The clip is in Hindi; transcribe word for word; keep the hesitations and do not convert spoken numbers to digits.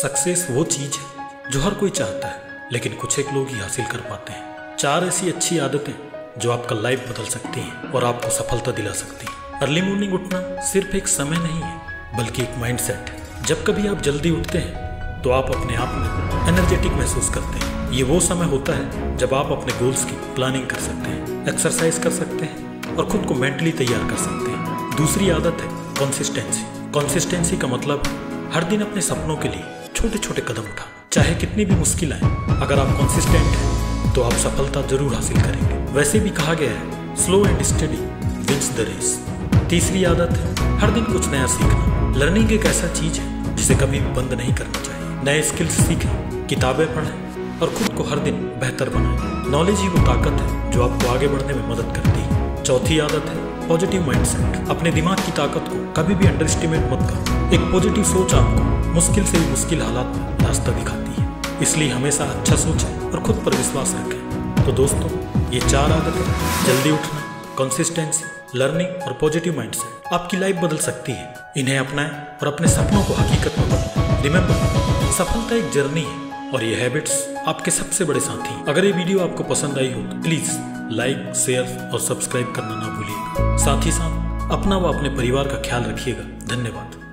सक्सेस वो चीज है जो हर कोई चाहता है, लेकिन कुछ एक लोग ही हासिल कर पाते हैं। चार ऐसी अच्छी आदतें जो आपका लाइफ बदल सकती हैं और आपको सफलता दिला सकती हैं। अर्ली मॉर्निंग उठना सिर्फ एक समय नहीं है, बल्कि एक माइंडसेट है। जब कभी आप जल्दी उठते हैं तो आप अपने आप में एनर्जेटिक महसूस करते हैं। ये वो समय होता है जब आप अपने गोल्स की प्लानिंग कर सकते हैं, एक्सरसाइज कर सकते हैं और खुद को मेंटली तैयार कर सकते हैं। दूसरी आदत है कंसिस्टेंसी। कंसिस्टेंसी का मतलब हर दिन अपने सपनों के लिए छोटे छोटे कदम उठा, चाहे कितनी भी मुश्किल आए। अगर आप कंसिस्टेंट हैं तो आप सफलता जरूर हासिल करेंगे। वैसे भी कहा गया है, slow and steady wins the race. तीसरी आदत है हर दिन कुछ नया सीखना। लर्निंग एक ऐसा चीज है जिसे कभी भी बंद नहीं करना चाहिए। नए स्किल्स सीखें, किताबें पढ़ें और खुद को हर दिन बेहतर बनाएं। नॉलेज ही वो ताकत है जो आपको आगे बढ़ने में मदद करती है। चौथी आदत है पॉजिटिव माइंडसेट। अपने दिमाग की ताकत को कभी भी अंडर एस्टिमेट मत करो। एक पॉजिटिव सोच आपको मुश्किल से भी मुश्किल हालात में रास्ता दिखाती है, इसलिए हमेशा अच्छा सोचें और खुद पर विश्वास रखें। तो दोस्तों, ये चार आदतें, जल्दी उठना, कंसिस्टेंसी, लर्निंग और पॉजिटिव माइंडसेट, आपकी लाइफ बदल सकती है। इन्हें अपनाएं और अपने सपनों को हकीकत में बदलें। रिमेंबर, सफलता एक जर्नी है और ये हैबिट्स आपके सबसे बड़े साथी हैं। अगर ये वीडियो आपको पसंद आई हो तो प्लीज लाइक, शेयर और सब्सक्राइब करना ना भूलिएगा। साथ ही साथ अपना व अपने परिवार का ख्याल रखिएगा। धन्यवाद।